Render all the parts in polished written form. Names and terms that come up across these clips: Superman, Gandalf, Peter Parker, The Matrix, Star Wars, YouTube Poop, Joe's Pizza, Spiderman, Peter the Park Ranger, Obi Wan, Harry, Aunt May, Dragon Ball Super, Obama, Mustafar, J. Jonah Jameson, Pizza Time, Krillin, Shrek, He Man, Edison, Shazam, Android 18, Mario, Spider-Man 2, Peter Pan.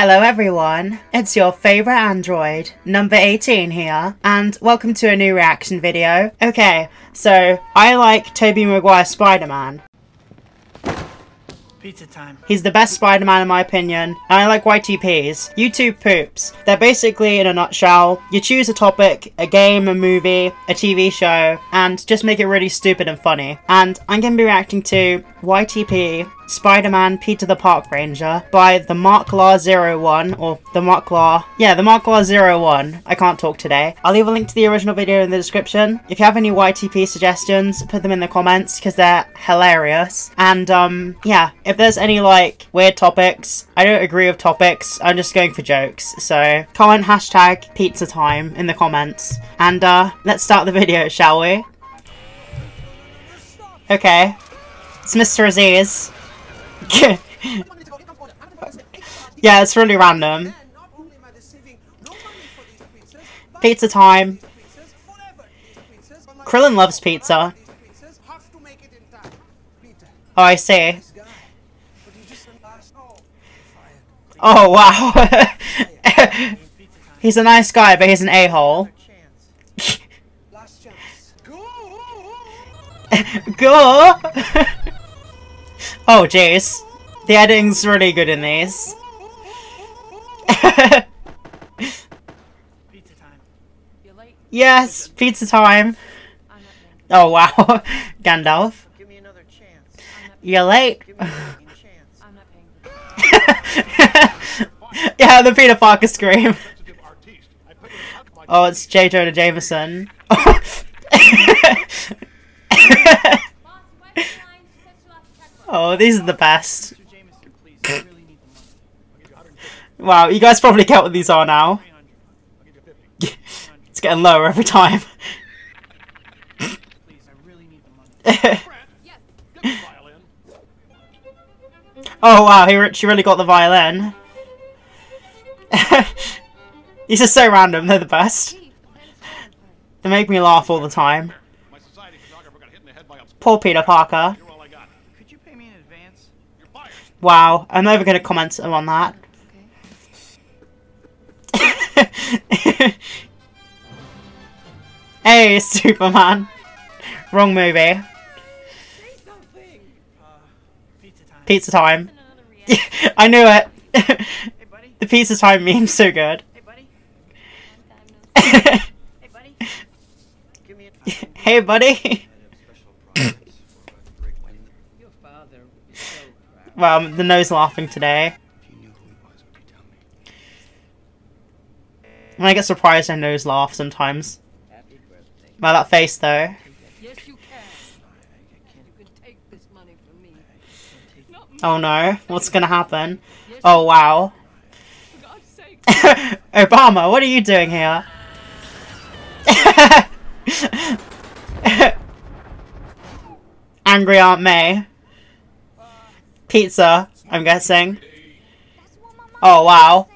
Hello everyone, it's your favourite android, number 18 here, and welcome to a new reaction video. Okay, so I like Tobey Maguire's Spider-Man. Pizza time. He's the best Spider-Man in my opinion, and I like YTPs. YouTube poops. They're basically, in a nutshell, you choose a topic, a game, a movie, a TV show, and just make it really stupid and funny. And I'm going to be reacting to YTP, Spider-Man Peter the Park Ranger, by TheMarklar01, or TheMarklar... Yeah, TheMarklar01. I can't talk today. I'll leave a link to the original video in the description. If you have any YTP suggestions, put them in the comments, because they're hilarious. And, yeah, if there's any, like, weird topics, I don't agree with topics, I'm just going for jokes. So, comment hashtag pizza time in the comments. And, let's start the video, shall we? Okay. It's Mr. Aziz. Yeah, it's really random. Pizza time. Krillin loves pizza. Oh, I see. Oh, wow. He's a nice guy, but he's an a-hole. Go! Oh, jeez. The editing's really good in these. Pizza time. You're late. Yes, pizza time. Oh, wow. Gandalf. Give me another chance. You're late. Give me another chance. I'm not paying. Yeah, the Peter Parker scream. Oh, it's J. Jonah Jameson. Oh, these are the best. Wow, you guys probably get what these are now. It's getting lower every time. Oh wow, she really got the violin. These are so random, they're the best. They make me laugh all the time. Poor Peter Parker. Wow, I'm never going to comment on that. Okay. Hey, Superman. Wrong movie. Pizza time. I knew it. The pizza time meme's so good. Hey, buddy. Well, the nose laughing today. When I get surprised, I nose laugh sometimes. Well, that face though. Oh no, what's gonna happen? Oh wow. Obama, what are you doing here? Angry Aunt May. Pizza, I'm guessing. Oh, wow.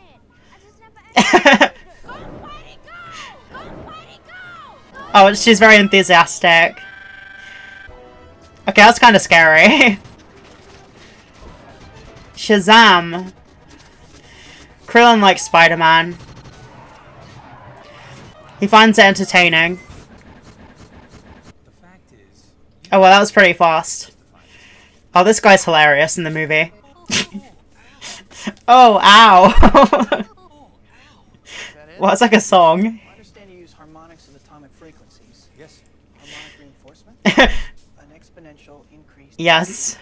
Oh, she's very enthusiastic. Okay, that's kind of scary. Shazam. Krillin likes Spider-Man. He finds it entertaining. Oh, well, that was pretty fast. Oh, this guy's hilarious in the movie. Oh, ow! Well, it's like a song. I understand you use harmonics and atomic frequencies. Yes. Harmonic reinforcement. An exponential increase. Yes.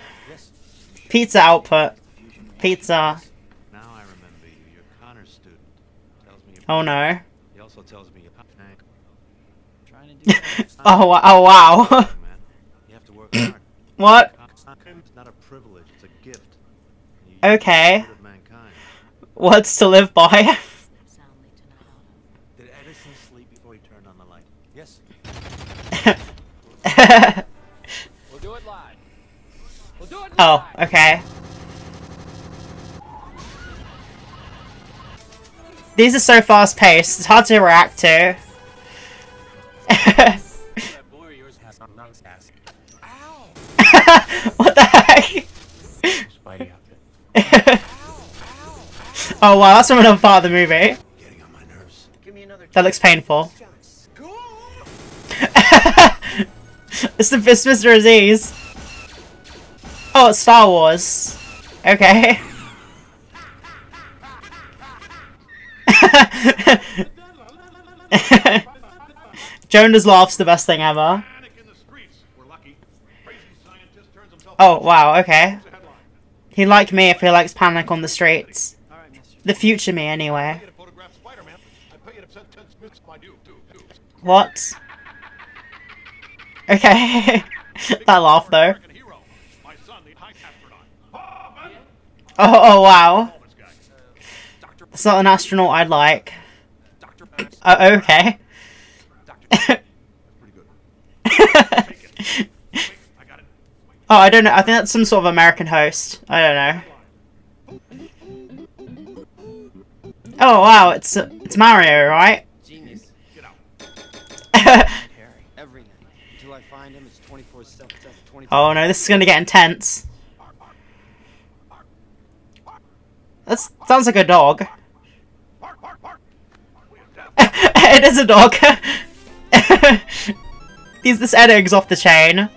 Pizza output. Pizza. Now I remember you. Your Connor's student tells me. Oh no. He also tells me about trying to do. Oh wow. You have to work hard. What? It's not a privilege, it's a gift. Okay. What's to live by? Did Edison sleep before he turned on the light? Yes. We'll do it live. Oh, okay. These are so fast paced, it's hard to react to. What the heck? Oh wow, that's another part of the movie. Getting on my nerves. Give me another. That looks painful. It's the Mr. Aziz. Oh, it's Star Wars. Okay. Jonah's laugh's the best thing ever. Oh wow, okay. He'd like me if he likes Panic on the Streets. The future me, anyway. What? Okay. That laugh though. Oh wow. That's not an astronaut I'd like. Okay. Oh, I don't know. I think that's some sort of American host. I don't know. Oh wow, it's Mario, right? Genius. Get out. Every night until I find him, it's 24/7. Oh no, this is gonna get intense. That sounds like a dog. It is a dog. This editing's off the chain.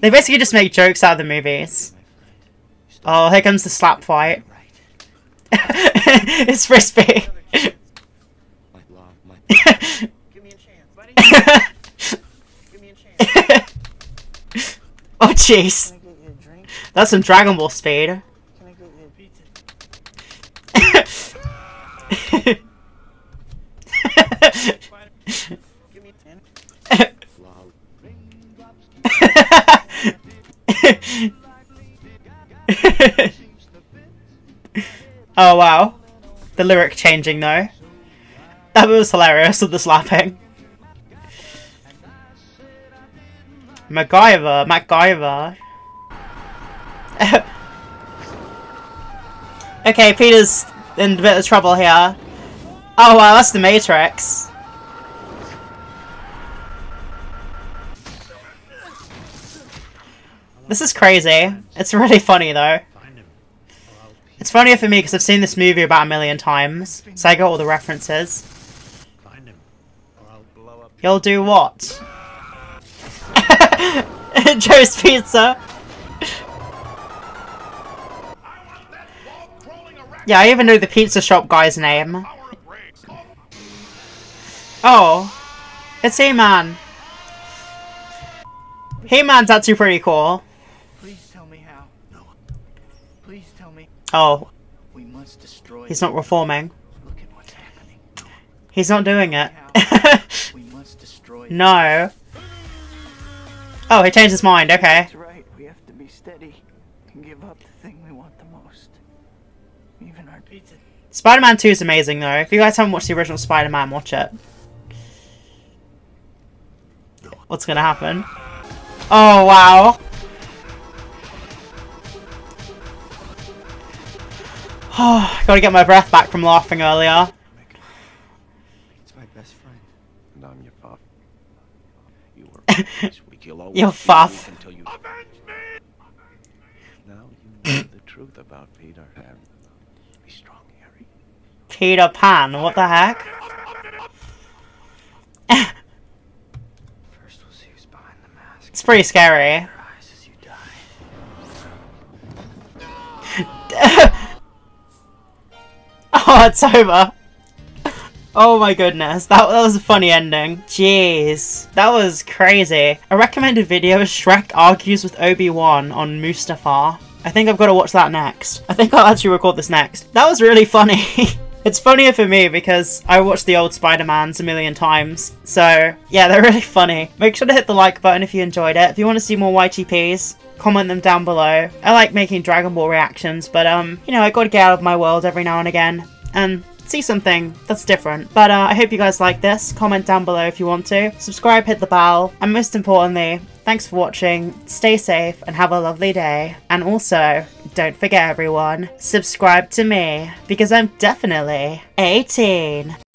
They basically just make jokes out of the movies. Oh, here comes the slap fight. It's frisbee. Give me a chance, buddy. Give me a chance. Oh, jeez. That's some Dragon Ball speed. Can I get you a pizza? Oh wow, the lyric changing though. That was hilarious with the slapping. MacGyver. Okay, Peter's in a bit of trouble here. Oh wow, that's The Matrix. This is crazy. It's really funny though. It's funnier for me because I've seen this movie about 1,000,000 times, so I got all the references. Find him, or I'll blow up. You'll do what? Joe's Pizza. Yeah, I even know the pizza shop guy's name. Oh, it's He Man. He Man's actually pretty cool. Oh, we must destroy. He's not reforming. Look at what's happening. He's not doing it. We must destroy. No. Oh, he changed his mind. Okay. That's right. We have to be steady and give up the thing we want the most. Even our pizza. Spider-Man 2 is amazing, though. If you guys haven't watched the original Spider-Man, watch it. What's gonna happen? Oh wow. Oh, gotta get my breath back from laughing earlier. It's my best friend. And I'm your puff. You were this week, you'll always you're faff. Until you avenge me. Now you know the truth about Peter Pan. Be strong, Harry. Peter Pan, what the heck? First we'll see who's behind the mask. It's pretty scary. Oh, it's over. Oh my goodness, that was a funny ending. Jeez, that was crazy. A recommended video is Shrek argues with Obi Wan on Mustafar. I think I've got to watch that next. I think I'll actually record this next. That was really funny. It's funnier for me because I watched the old Spider-Mans 1,000,000 times. So yeah, they're really funny. Make sure to hit the like button if you enjoyed it. If you want to see more YTPs, comment them down below. I like making Dragon Ball reactions, but you know, I got to get out of my world every now and again and see something that's different. But I hope you guys like this. Comment down below if you want to. Subscribe, hit the bell, and most importantly, thanks for watching. Stay safe and have a lovely day. And also, don't forget everyone, subscribe to me because I'm definitely 18.